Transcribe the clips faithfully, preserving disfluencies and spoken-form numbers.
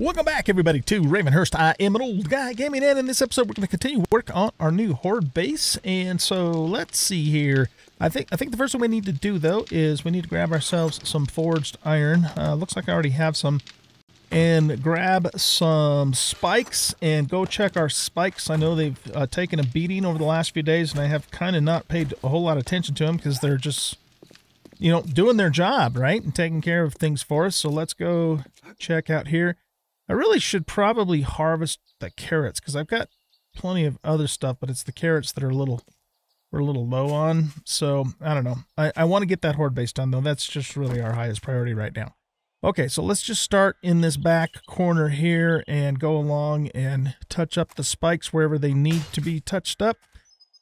Welcome back, everybody, to Ravenhearst. I am an old guy gaming, and in this episode, we're going to continue work on our new horde base. And so let's see here. I think I think the first thing we need to do, though, is we need to grab ourselves some forged iron. Uh, looks like I already have some. And grab some spikes and go check our spikes. I know they've uh, taken a beating over the last few days, and I have kind of not paid a whole lot of attention to them because they're just, you know, doing their job, right? And taking care of things for us. So let's go check out here. I really should probably harvest the carrots because I've got plenty of other stuff, but it's the carrots that are a little, we're a little low on. So I don't know. I, I want to get that horde base done, though. That's just really our highest priority right now. Okay, so let's just start in this back corner here and go along and touch up the spikes wherever they need to be touched up.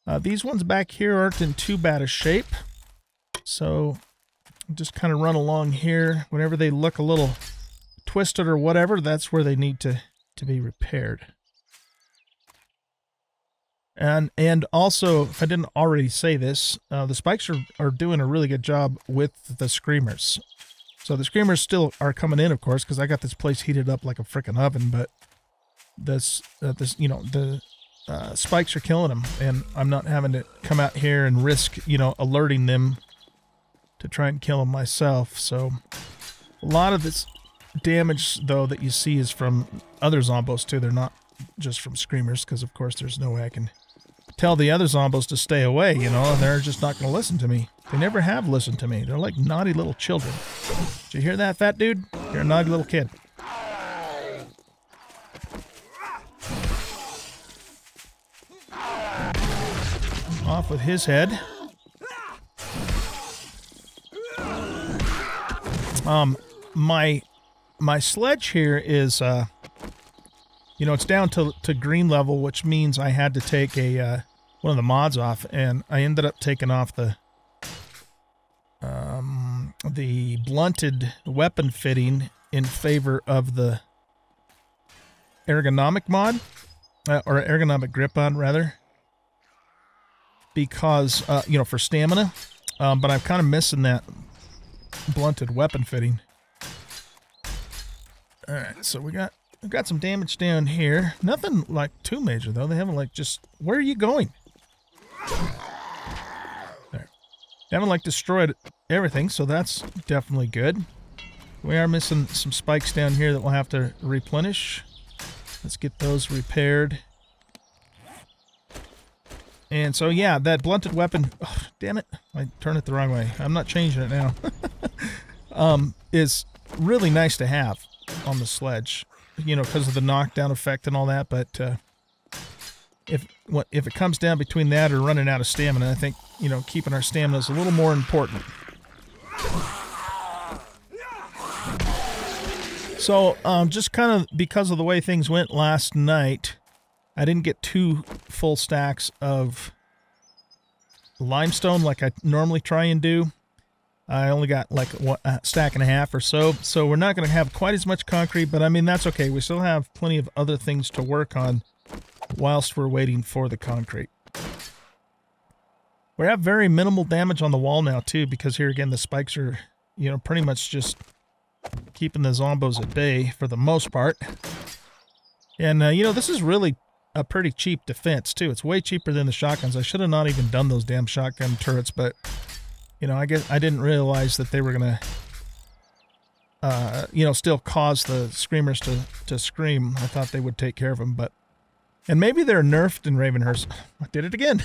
Uh, these ones back here aren't in too bad a shape. So just kind of run along here. Whenever they look a little twisted or whatever, that's where they need to, to be repaired. And and also, if I didn't already say this, uh, the spikes are, are doing a really good job with the screamers. So the screamers still are coming in, of course, because I got this place heated up like a freaking oven. But this, uh, this, you know, the uh, spikes are killing them, and I'm not having to come out here and risk, you know, alerting them to try and kill them myself. So a lot of this damage, though, that you see is from other zombos too. They're not just from screamers, because of course there's no way I can tell the other zombos to stay away, you know, and they're just not going to listen to me. They never have listened to me. They're like naughty little children. Did you hear that, fat dude? You're a naughty little kid. Off with his head. Um, my my sledge here is, uh, you know, it's down to to green level, which means I had to take a uh, one of the mods off, and I ended up taking off the. Um, the blunted weapon fitting in favor of the ergonomic mod, uh, or ergonomic grip mod, rather, because, uh, you know, for stamina, um, but I'm kind of missing that blunted weapon fitting. All right, so we got, we've got some damage down here. Nothing, like, too major, though. They haven't, like, just... Where are you going? They haven't, like, destroyed everything, so that's definitely good. We are missing some spikes down here that we'll have to replenish. Let's get those repaired. And so, yeah, that blunted weapon... Oh, damn it. I turned it the wrong way. I'm not changing it now. um, is really nice to have on the sledge, you know, because of the knockdown effect and all that, but... Uh, If what if it comes down between that or running out of stamina, I think, you know, keeping our stamina is a little more important. So, um, just kind of because of the way things went last night, I didn't get two full stacks of limestone like I normally try and do. I only got like a stack and a half or so, so we're not going to have quite as much concrete, but I mean, that's okay. We still have plenty of other things to work on whilst we're waiting for the concrete. We have very minimal damage on the wall now too, because here again the spikes are, you know, pretty much just keeping the zombos at bay for the most part. And uh, you know, this is really a pretty cheap defense too. It's way cheaper than the shotguns. I should have not even done those damn shotgun turrets, but you know, I guess I didn't realize that they were gonna uh, you know, still cause the screamers to to scream. I thought they would take care of them, but. And maybe they're nerfed in Ravenhearst. I did it again.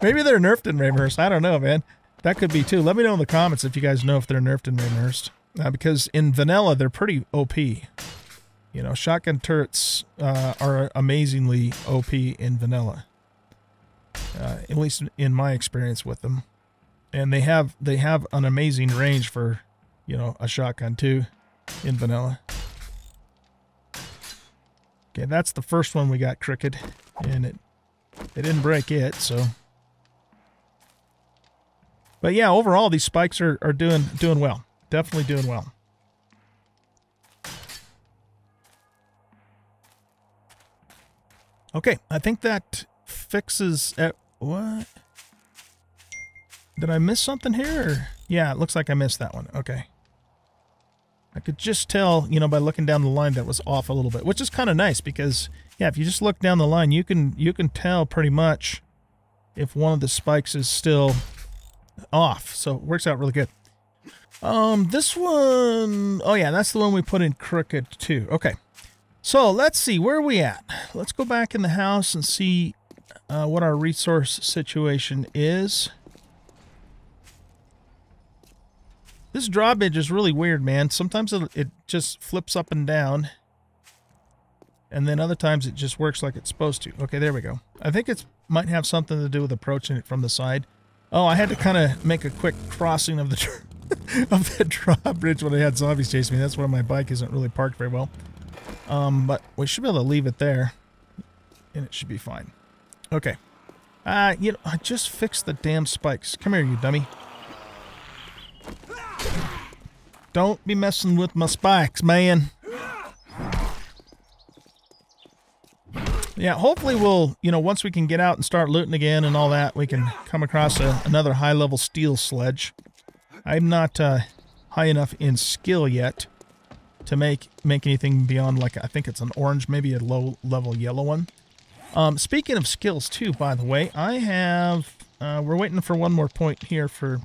Maybe they're nerfed in Ravenhearst. I don't know, man. That could be, too. Let me know in the comments if you guys know if they're nerfed in Ravenhearst. Uh, because in vanilla, they're pretty O P. You know, shotgun turrets uh, are amazingly O P in vanilla. Uh, at least in my experience with them. And they have, they have an amazing range for, you know, a shotgun, too, in vanilla. Okay, that's the first one we got crooked, and it it didn't break it, so. But yeah, overall these spikes are, are doing doing well. Definitely doing well. Okay, I think that fixes at what? Did I miss something here? Or? Yeah, it looks like I missed that one. Okay. I could just tell, you know, by looking down the line that was off a little bit, which is kind of nice because, yeah, if you just look down the line, you can you can tell pretty much if one of the spikes is still off. So it works out really good. Um, this one, oh yeah, that's the one we put in crooked too. Okay, so let's see, where are we at? Let's go back in the house and see uh, what our resource situation is. This drawbridge is really weird, man. Sometimes it, it just flips up and down. And then other times it just works like it's supposed to. Okay, there we go. I think it might have something to do with approaching it from the side. Oh, I had to kind of make a quick crossing of the of the drawbridge when I had zombies chasing me. That's why my bike isn't really parked very well. Um, but we should be able to leave it there. And it should be fine. Okay. Uh, you know, I just fixed the damn spikes. Come here, you dummy. Don't be messing with my spikes, man. Yeah, hopefully we'll, you know, once we can get out and start looting again and all that, we can come across a, another high-level steel sledge. I'm not uh, high enough in skill yet to make make anything beyond, like, I think it's an orange, maybe a low-level yellow one. Um, speaking of skills, too, by the way, I have... Uh, we're waiting for one more point here for...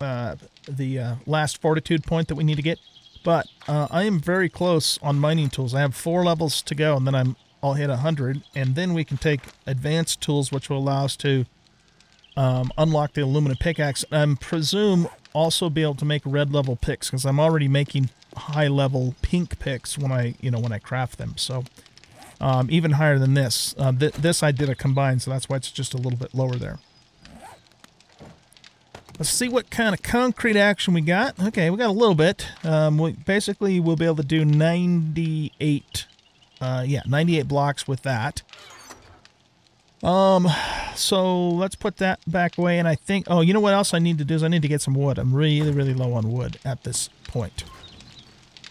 Uh, the uh, last fortitude point that we need to get, but uh, I am very close on mining tools. I have four levels to go, and then I'm I'll hit one hundred, and then we can take advanced tools, which will allow us to um, unlock the aluminum pickaxe, and I presume also be able to make red level picks, because I'm already making high level pink picks when I you know when I craft them. So um, even higher than this. Uh, th this I did a combined, so that's why it's just a little bit lower there. Let's see what kind of concrete action we got. Okay, we got a little bit. Um, we basically, we'll be able to do ninety-eight, uh, yeah, ninety-eight blocks with that. Um, so let's put that back away. And I think, oh, you know what else I need to do is I need to get some wood. I'm really, really low on wood at this point.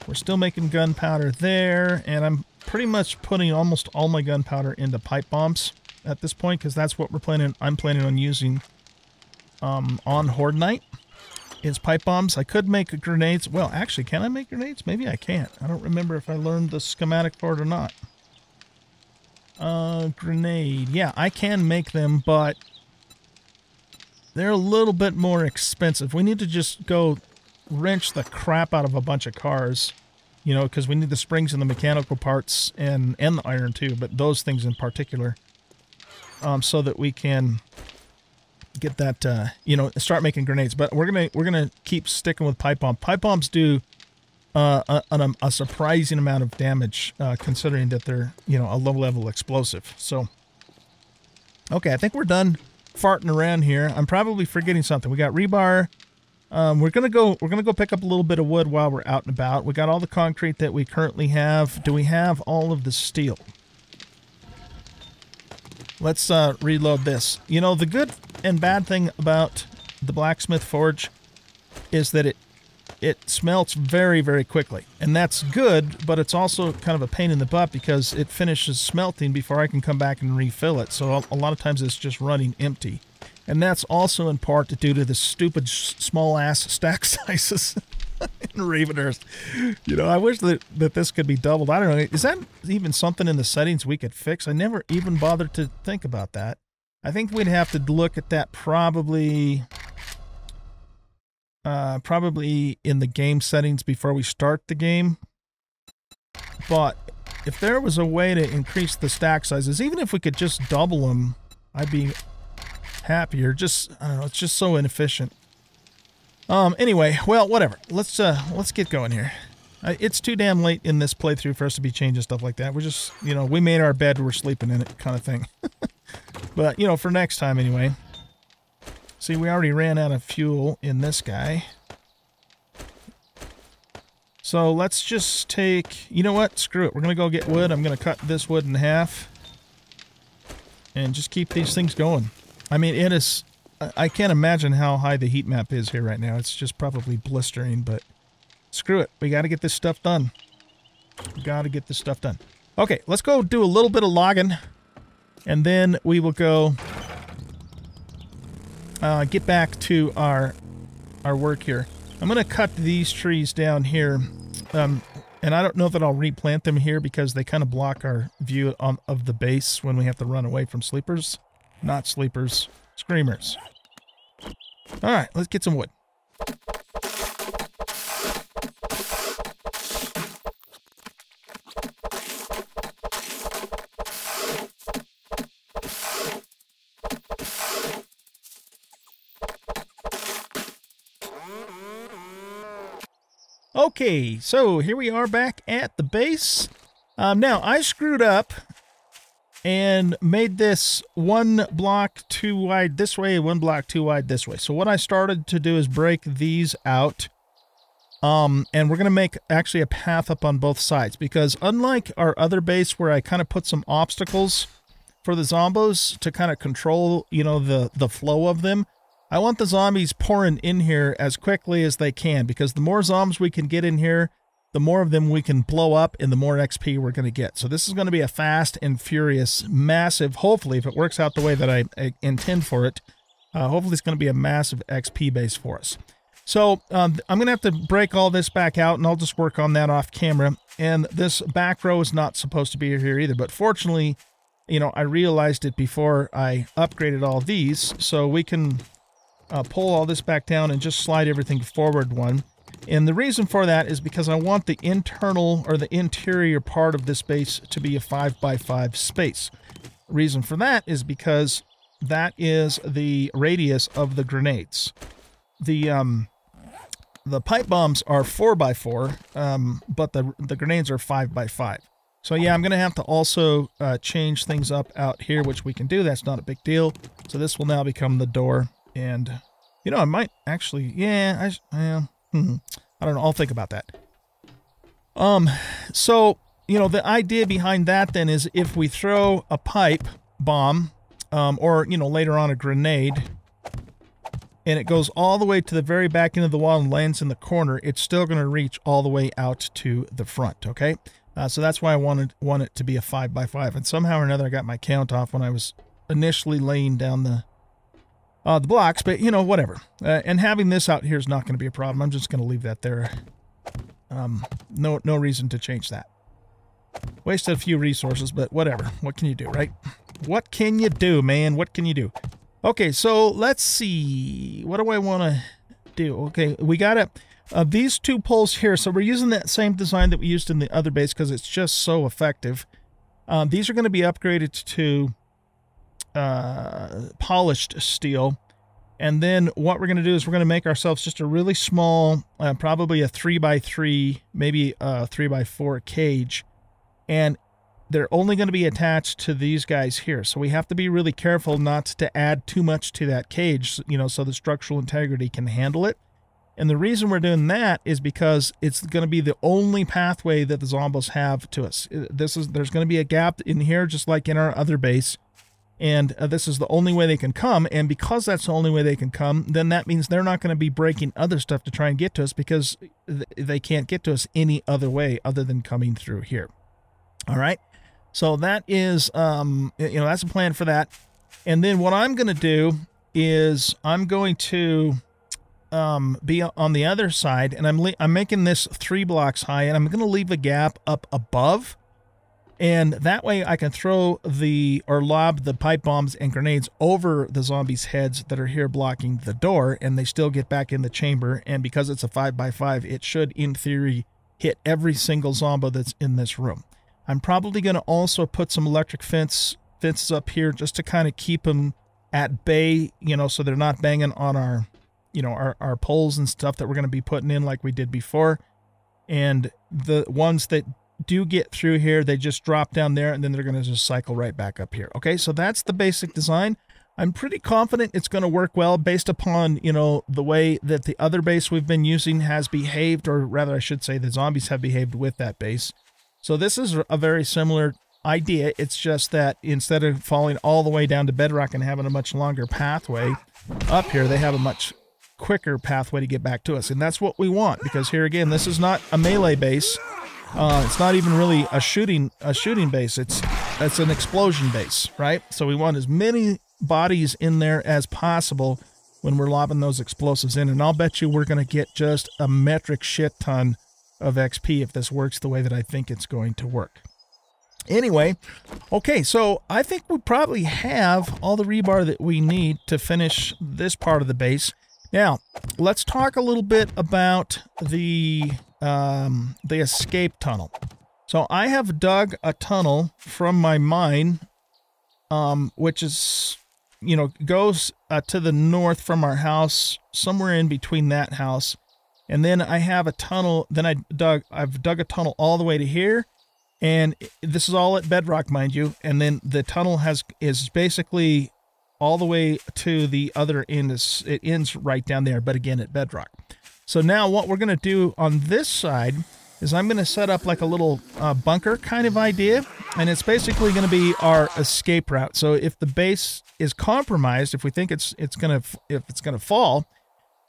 We're still making gunpowder there, and I'm pretty much putting almost all my gunpowder into pipe bombs at this point because that's what we're planning. I'm planning on using. Um, on Horde Night is pipe bombs. I could make grenades. Well, actually, can I make grenades? Maybe I can't. I don't remember if I learned the schematic for it or not. Uh, grenade. Yeah, I can make them, but they're a little bit more expensive. We need to just go wrench the crap out of a bunch of cars, you know, because we need the springs and the mechanical parts and, and the iron too, but those things in particular, um, so that we can... get that, uh, you know, start making grenades. But we're gonna we're gonna keep sticking with pipe bomb. Pipe bombs do uh, a, a, a surprising amount of damage, uh, considering that they're you know a low level explosive. So, okay, I think we're done farting around here. I'm probably forgetting something. We got rebar. Um, we're gonna go we're gonna go pick up a little bit of wood while we're out and about. We got all the concrete that we currently have. Do we have all of the steel? Let's uh, reload this. You know, the good and bad thing about the blacksmith forge is that it it smelts very, very quickly. And that's good, but it's also kind of a pain in the butt because it finishes smelting before I can come back and refill it. So a lot of times it's just running empty. And that's also in part due to the stupid small-ass stack sizes in Ravenhearst. You know, I wish that, that this could be doubled. I don't know. Is that even something in the settings we could fix? I never even bothered to think about that. I think we'd have to look at that probably uh, probably in the game settings before we start the game. But if there was a way to increase the stack sizes, even if we could just double them, I'd be happier. Just, I don't know, it's just so inefficient. Um, anyway, well, whatever. Let's, uh, let's get going here. Uh, it's too damn late in this playthrough for us to be changing stuff like that. We're just, you know, we made our bed, we're sleeping in it kind of thing. But, you know, for next time anyway. See, we already ran out of fuel in this guy. So let's just take, you know what? Screw it. We're going to go get wood. I'm going to cut this wood in half. And just keep these things going. I mean, it is... I can't imagine how high the heat map is here right now. It's just probably blistering, but screw it. We got to get this stuff done. Got to get this stuff done. Okay, let's go do a little bit of logging, and then we will go uh, get back to our our work here. I'm going to cut these trees down here Um, and I don't know that I'll replant them here because they kind of block our view on, of the base when we have to run away from sleepers. Not sleepers, screamers. All right, let's get some wood. Okay, so here we are back at the base. Um, now, I screwed up and made this one block too wide this way, one block too wide this way. So what I started to do is break these out. Um, and we're going to make actually a path up on both sides, because unlike our other base where I kind of put some obstacles for the zombos to kind of control, you know, the, the flow of them, I want the zombies pouring in here as quickly as they can, because the more zombies we can get in here, the more of them we can blow up and the more X P we're going to get. So this is going to be a fast and furious, massive, hopefully, if it works out the way that I, I intend for it, uh, hopefully it's going to be a massive X P base for us. So um, I'm going to have to break all this back out, and I'll just work on that off camera. And this back row is not supposed to be here either, but fortunately, you know, I realized it before I upgraded all these, so we can... Uh, pull all this back down and just slide everything forward one. And the reason for that is because I want the internal or the interior part of this base to be a five by five space. Reason for that is because that is the radius of the grenades. The um, the pipe bombs are four by four, um, but the the grenades are five by five. So yeah, I'm going to have to also uh, change things up out here, which we can do. That's not a big deal. So this will now become the door. And, you know, I might actually, yeah, I, yeah, hmm, I don't know. I'll think about that. Um, so, you know, the idea behind that then is if we throw a pipe bomb, um, or, you know, later on a grenade, and it goes all the way to the very back end of the wall and lands in the corner, it's still going to reach all the way out to the front. Okay. Uh, so that's why I wanted, want it to be a five by five. And somehow or another, I got my count off when I was initially laying down the, Uh, the blocks, but, you know, whatever. Uh, and having this out here is not going to be a problem. I'm just going to leave that there. Um, no, no reason to change that. Wasted a few resources, but whatever. What can you do, right? What can you do, man? What can you do? Okay, so let's see. What do I want to do? Okay, we got it. Uh, these two poles here. So we're using that same design that we used in the other base because it's just so effective. Um, these are going to be upgraded to... Uh, polished steel, and then what we're going to do is we're going to make ourselves just a really small, uh, probably a three by three, maybe a three by four cage, and they're only going to be attached to these guys here. So we have to be really careful not to add too much to that cage, you know, so the structural integrity can handle it. And the reason we're doing that is because it's going to be the only pathway that the zombies have to us. This is there's going to be a gap in here, just like in our other base. And uh, this is the only way they can come. And because that's the only way they can come, then that means they're not going to be breaking other stuff to try and get to us, because th they can't get to us any other way other than coming through here. All right. So that is, um, you know, that's a plan for that. And then what I'm going to do is I'm going to um, be on the other side, and I'm, I'm making this three blocks high, and I'm going to leave a gap up above. And that way I can throw the, or lob the pipe bombs and grenades over the zombies' heads that are here blocking the door, and they still get back in the chamber. And because it's a five by five, it should, in theory, hit every single zombo that's in this room. I'm probably going to also put some electric fence fences up here just to kind of keep them at bay, you know, so they're not banging on our, you know, our, our poles and stuff that we're going to be putting in like we did before. And the ones that do get through here, they just drop down there, and then they're going to just cycle right back up here. Okay, so that's the basic design. I'm pretty confident it's going to work well based upon, you know, the way that the other base we've been using has behaved, or rather I should say the zombies have behaved with that base. So this is a very similar idea. It's just that instead of falling all the way down to bedrock and having a much longer pathway up here, they have a much quicker pathway to get back to us. And that's what we want, because here again, this is not a melee base. Uh, it's not even really a shooting a shooting base. It's it's an explosion base, right? So we want as many bodies in there as possible when we're lobbing those explosives in. And I'll bet you we're going to get just a metric shit ton of X P if this works the way that I think it's going to work. Anyway, okay, so I think we probably have all the rebar that we need to finish this part of the base. Now, let's talk a little bit about the, um, the escape tunnel. So I have dug a tunnel from my mine, um, which is, you know, goes uh, to the north from our house, somewhere in between that house. And then I have a tunnel, then I dug, I've dug a tunnel all the way to here. And this is all at bedrock, mind you. And then the tunnel has is basically all the way to the other end. Is, it ends right down there, but again, at bedrock. So now what we're going to do on this side is I'm going to set up like a little uh, bunker kind of idea. And it's basically going to be our escape route. So if the base is compromised, if we think it's it's going to if it's going to fall,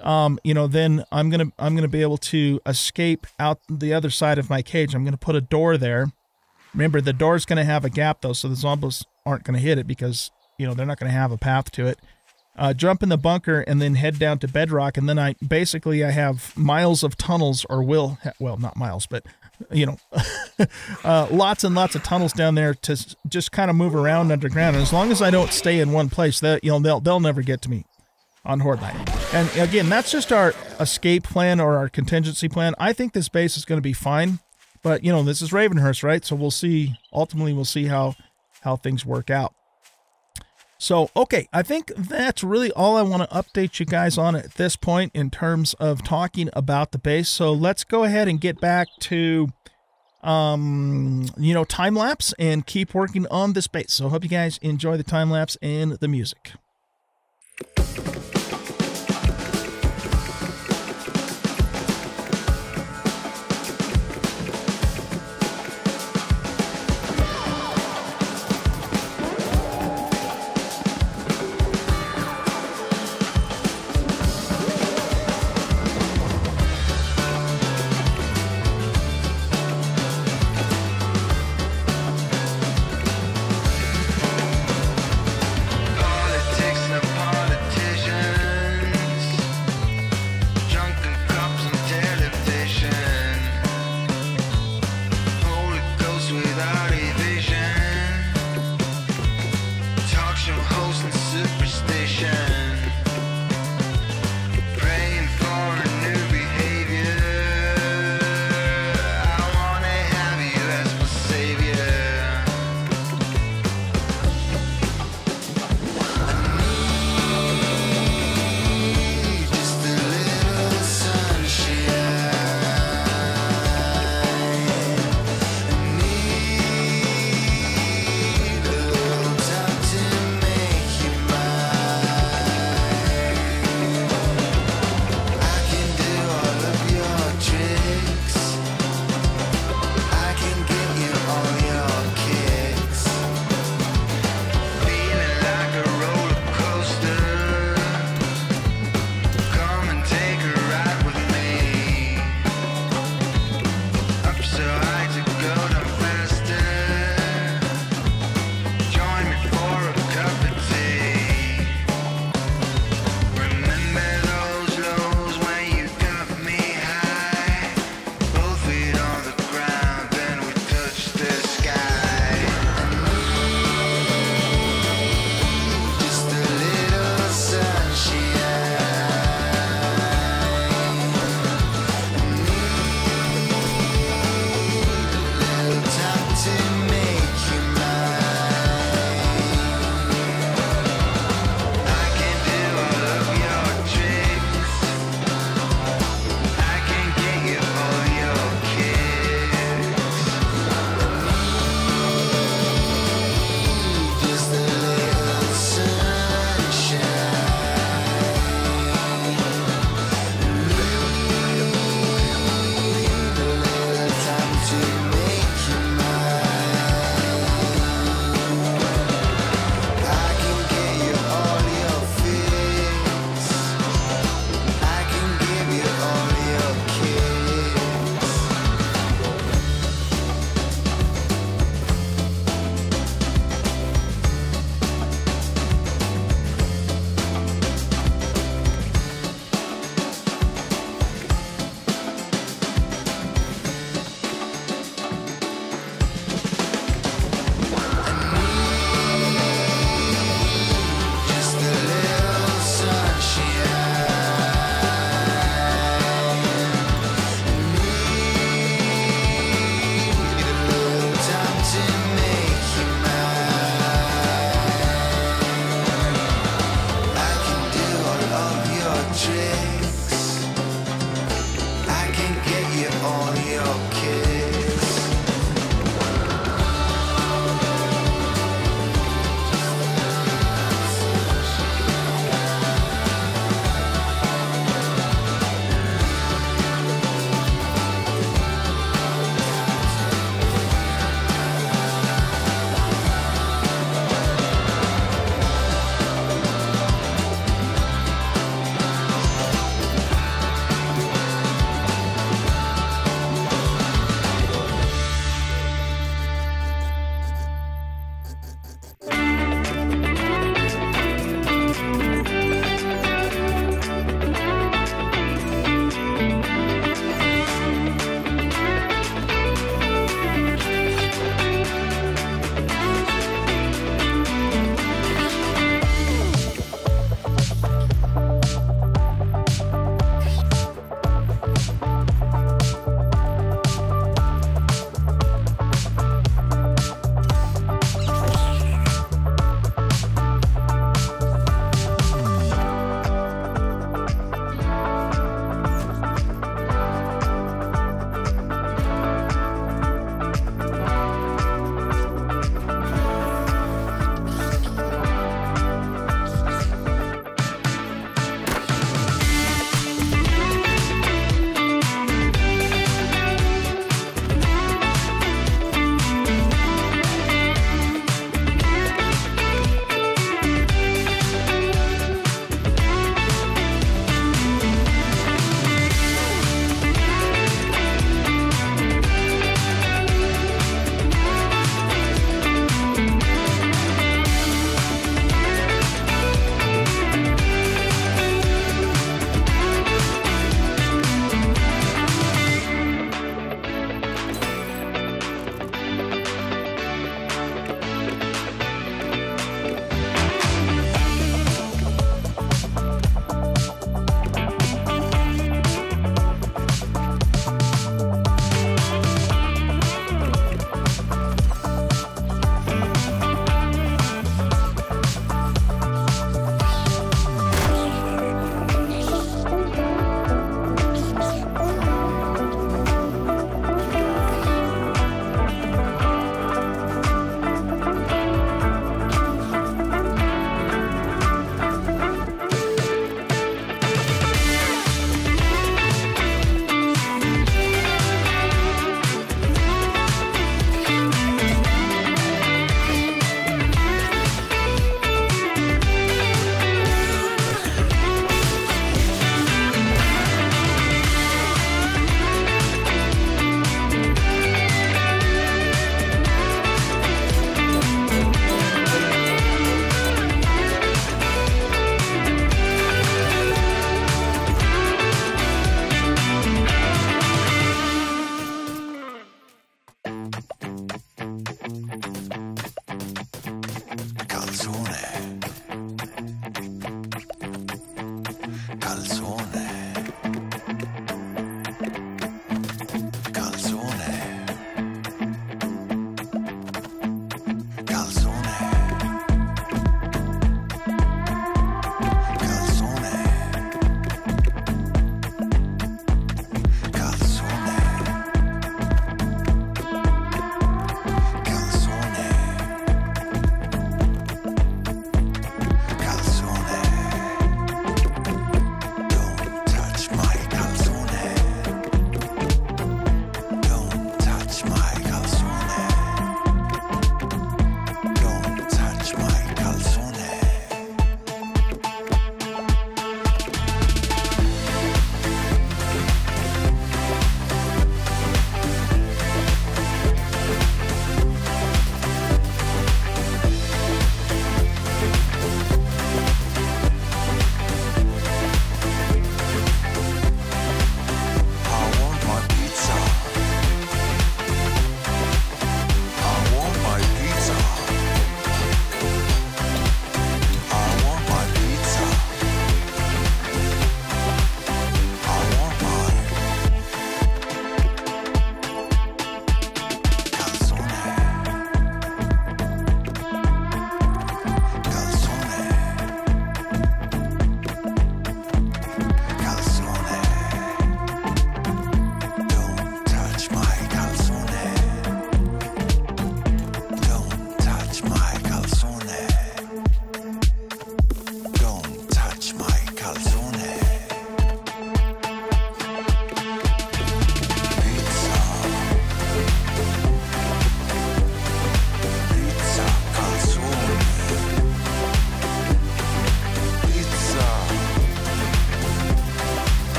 um, you know, then I'm going to I'm going to be able to escape out the other side of my cage. I'm going to put a door there. Remember, the door's going to have a gap, though, so the zombies aren't going to hit it because, you know, they're not going to have a path to it. Uh, jump in the bunker and then head down to bedrock. And then I basically I have miles of tunnels, or will, well, not miles, but, you know, uh, lots and lots of tunnels down there to just kind of move around underground. And as long as I don't stay in one place, that, you know, they'll, they'll never get to me on Horde Night. And again, that's just our escape plan or our contingency plan. I think this base is going to be fine. But, you know, this is Ravenhearst, right? So we'll see, ultimately we'll see how, how things work out. So, okay, I think that's really all I want to update you guys on at this point in terms of talking about the base. So let's go ahead and get back to, um, you know, time-lapse and keep working on this base. So I hope you guys enjoy the time-lapse and the music. Politics and a politician.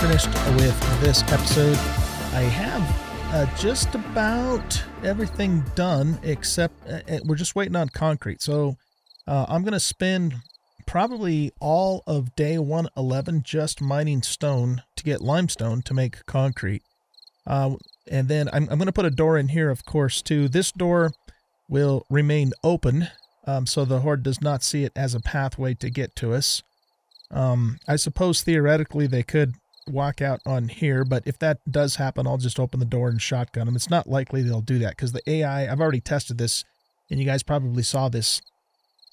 Finished with this episode. I have uh, just about everything done except uh, we're just waiting on concrete. So uh, I'm going to spend probably all of day one eleven just mining stone to get limestone to make concrete. Uh, and then I'm, I'm going to put a door in here, of course, too. This door will remain open um, so the Horde does not see it as a pathway to get to us. Um, I suppose theoretically they could walk out on here, but if that does happen, I'll just open the door and shotgun them. It's not likely they'll do that because the A I, I've already tested this, and you guys probably saw this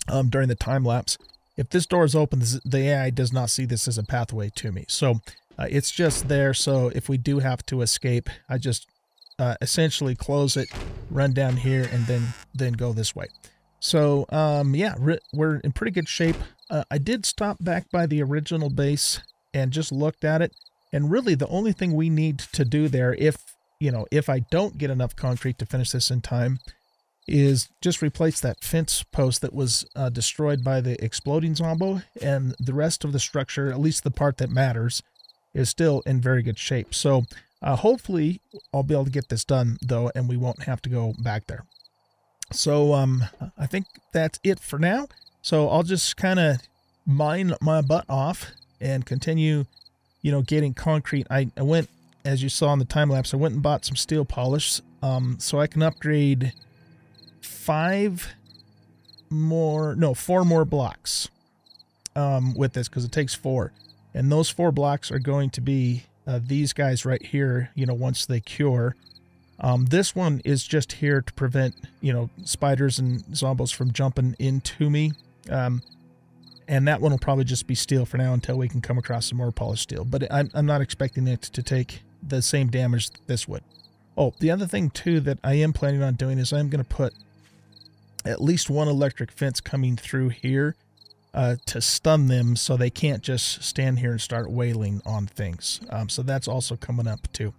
um, during the time lapse. If this door is open, the A I does not see this as a pathway to me. So uh, it's just there. So if we do have to escape, I just uh, essentially close it, run down here, and then, then go this way. So um, yeah, we're in pretty good shape. Uh, I did stop back by the original base and just looked at it. And really the only thing we need to do there, if, you know, if I don't get enough concrete to finish this in time, is just replace that fence post that was uh, destroyed by the exploding zombo, and the rest of the structure, at least the part that matters, is still in very good shape. So uh, hopefully I'll be able to get this done, though, and we won't have to go back there. So um, I think that's it for now. So I'll just kind of mine my butt off and continue, you know, getting concrete. I, I went, as you saw in the time lapse, I went and bought some steel polish um, so I can upgrade five more no four more blocks um with this, because it takes four, and those four blocks are going to be uh, these guys right here, you know, once they cure. Um this one is just here to prevent, you know, spiders and zombies from jumping into me, um and that one will probably just be steel for now until we can come across some more polished steel, but i'm, I'm not expecting it to take the same damage that this would. Oh, the other thing too that I am planning on doing is I'm going to put at least one electric fence coming through here uh, to stun them, so they can't just stand here and start wailing on things. Um, so that's also coming up too.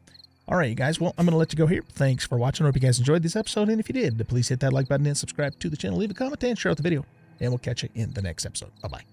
All right, you guys. Well, I'm going to let you go here. Thanks for watching. I hope you guys enjoyed this episode. And if you did, please hit that like button and subscribe to the channel. Leave a comment and share out the video. And we'll catch you in the next episode. Bye-bye.